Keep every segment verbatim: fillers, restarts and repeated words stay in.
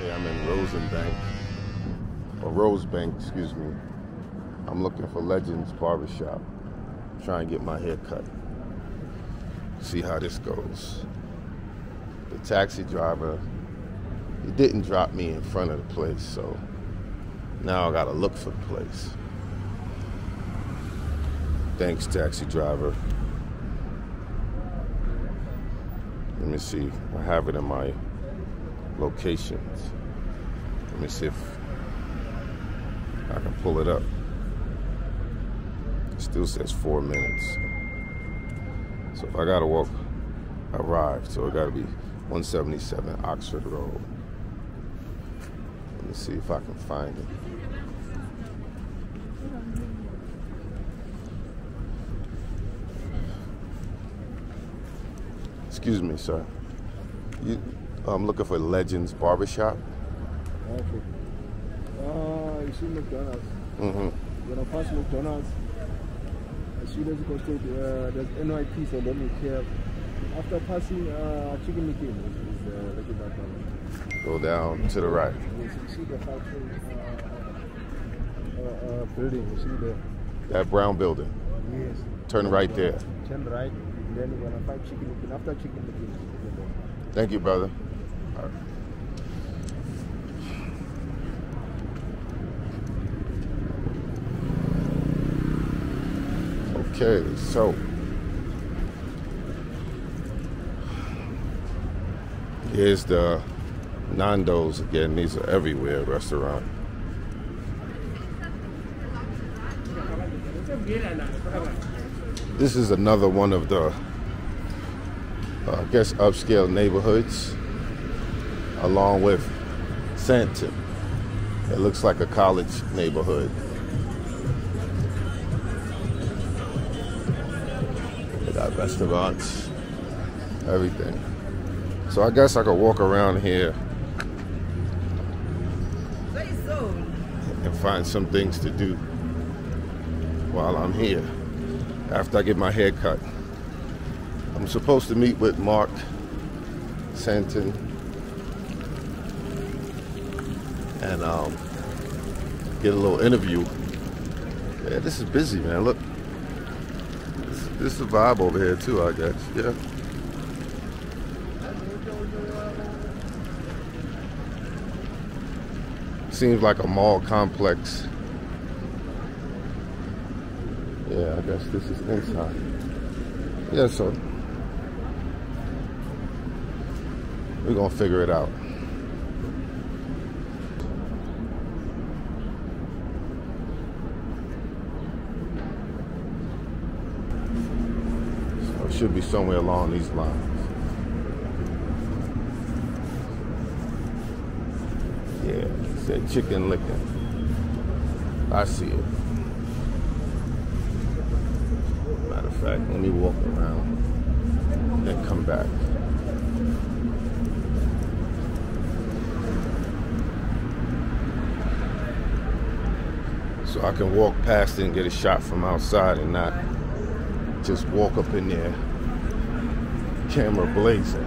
Hey, I'm in Rosebank, or Rosebank, excuse me. I'm looking for Legends Barbershop. Try and get my hair cut. See how this goes. The taxi driver, he didn't drop me in front of the place, so now I gotta look for the place. Thanks, taxi driver. Let me see, I have it in my locations. Let me see if I can pull it up. It still says four minutes. So if I gotta walk, I arrived. So it gotta be one seventy-seven Oxford Road. Let me see if I can find it. Excuse me, sir. You, I'm looking for Legends Barbershop. Okay. Ah, you see McDonald's. Mm-hmm. When I pass McDonald's, I see there's a constant, uh, there's N Y P, so don't be careful. After passing uh, Chicken Licken, is uh, like that one. Go down to the right. Yes, you see the factory uh, uh, uh, building, you see there. That brown building? Yes. Turn right there. Turn right, and then you're going to find Chicken Licken. After Chicken Licken. Thank you, brother. All right. Okay, so here's the Nando's again. These are everywhere, restaurant. This is another one of the, uh, I guess, upscale neighborhoods, along with Sandton. It looks like a college neighborhood. They got restaurants, everything. So I guess I could walk around here and find some things to do while I'm here. After I get my hair cut, I'm supposed to meet with Mark Sandton and um, get a little interview. Yeah, this is busy, man. Look, this, this is the vibe over here too, I guess. Yeah. Seems like a mall complex. Yeah, I guess this is inside. Yeah, so we're gonna figure it out. So it should be somewhere along these lines. Yeah, it said Chicken Licken. I see it. Matter of fact, let me walk around and then come back. So I can walk past it and get a shot from outside and not just walk up in there, camera blazing.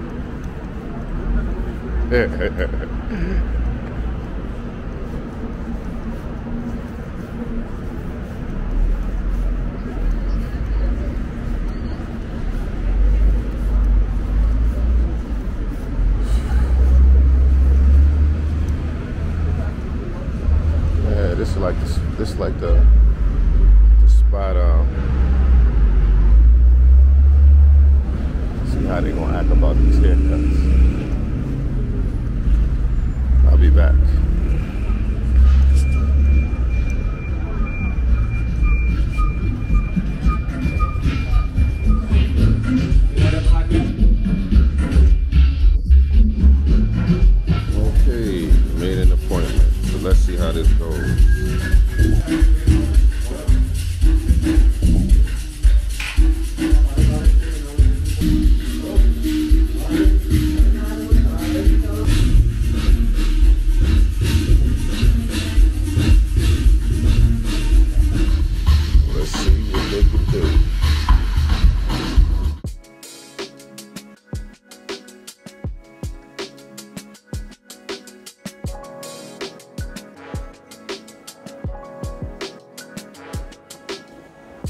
Like this, this like the, the spot. Um, see how they gonna act about these haircuts. I'll be back.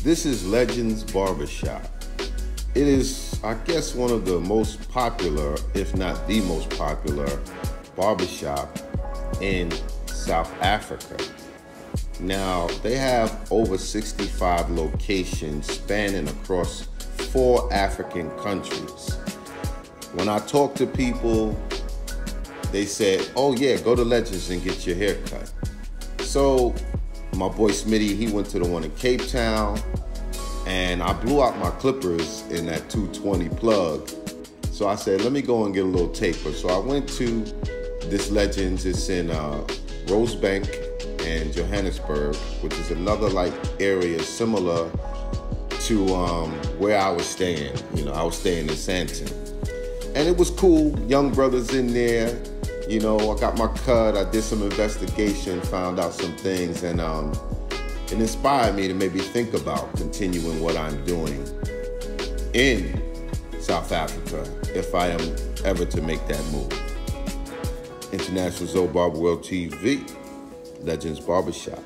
This is Legends Barbershop. It is, I guess, one of the most popular, if not the most popular, barbershop in South Africa. Now, they have over sixty-five locations spanning across four African countries. When I talk to people, they said, oh yeah, go to Legends and get your hair cut. So my boy Smitty, he went to the one in Cape Town, and I blew out my clippers in that two twenty plug. So I said, let me go and get a little taper. So I went to this Legends. It's in uh, Rosebank and Johannesburg, which is another like area similar to um, where I was staying. You know, I was staying in Sandton. And it was cool, young brothers in there. You know, I got my cut, I did some investigation, found out some things, and um, it inspired me to maybe think about continuing what I'm doing in South Africa if I am ever to make that move. International Zoe Barber World T V, Legends Barbershop.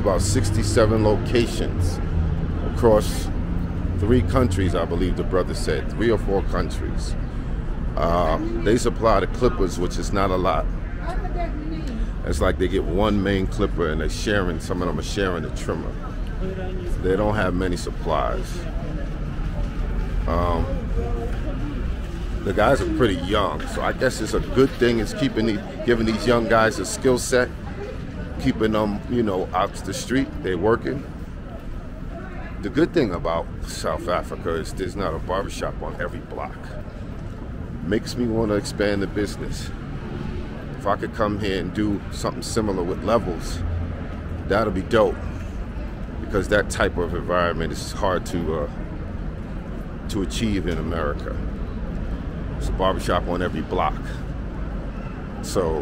About sixty-seven locations across three countries, I believe the brother said, three or four countries. Uh, they supply the clippers, which is not a lot. It's like they get one main clipper and they're sharing, some of them are sharing a trimmer. They don't have many supplies. Um, the guys are pretty young, so I guess it's a good thing. It's keeping these, giving these young guys a skill set, keeping them, you know, out the street. They working. The good thing about South Africa is there's not a barbershop on every block. Makes me want to expand the business. If I could come here and do something similar with Levels, that'll be dope, because that type of environment is hard to uh, to achieve in America. It's a barbershop on every block. So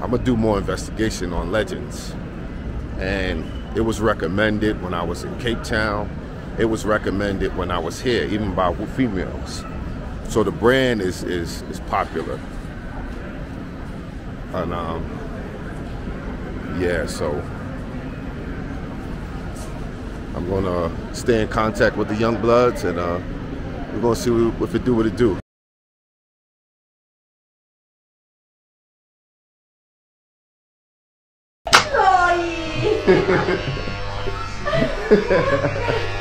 I'm gonna do more investigation on Legends. And it was recommended when I was in Cape Town. It was recommended when I was here, even by females. So the brand is is, is popular. And um, yeah, so I'm gonna stay in contact with the young bloods, and uh, we're gonna see what, if it do what it do. Ha ha ha ha.